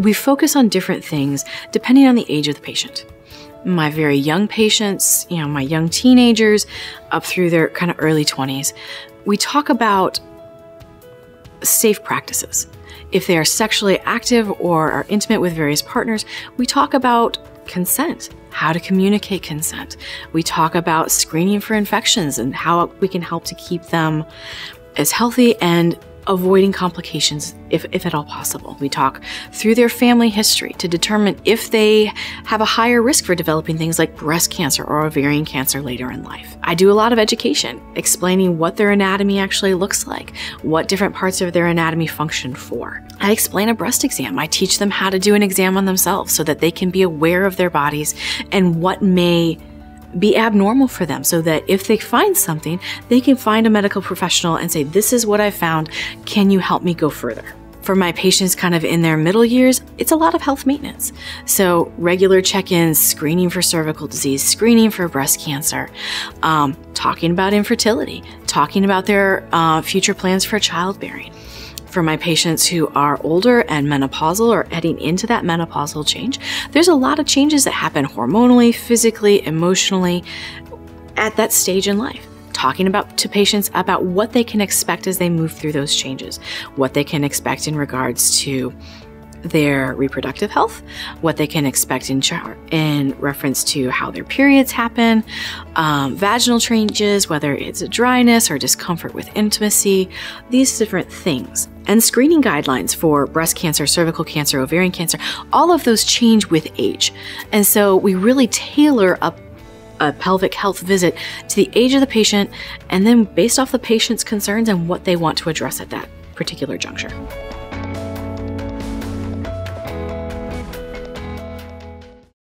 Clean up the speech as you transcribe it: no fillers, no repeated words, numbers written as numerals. We focus on different things depending on the age of the patient. My very young patients, my young teenagers up through their kind of early 20s, we talk about safe practices. If they are sexually active or are intimate with various partners, we talk about consent, how to communicate consent. We talk about screening for infections and how we can help to keep them as healthy and avoiding complications if at all possible. We talk through their family history to determine if they have a higher risk for developing things like breast cancer or ovarian cancer later in life. I do a lot of education, explaining what their anatomy actually looks like, what different parts of their anatomy function for. I explain a breast exam. I teach them how to do an exam on themselves so that they can be aware of their bodies and what may be abnormal for them, so that if they find something, they can find a medical professional and say, this is what I found, can you help me go further? For my patients kind of in their middle years, it's a lot of health maintenance. So regular check-ins, screening for cervical disease, screening for breast cancer, talking about infertility, talking about their future plans for childbearing. For my patients who are older and menopausal or heading into that menopausal change, there's a lot of changes that happen hormonally, physically, emotionally at that stage in life. Talking to patients about what they can expect as they move through those changes, what they can expect in regards to their reproductive health, what they can expect in reference to how their periods happen, vaginal changes, whether it's a dryness or discomfort with intimacy, these different things. And screening guidelines for breast cancer, cervical cancer, ovarian cancer, all of those change with age. And so we really tailor a pelvic health visit to the age of the patient and then based off the patient's concerns and what they want to address at that particular juncture.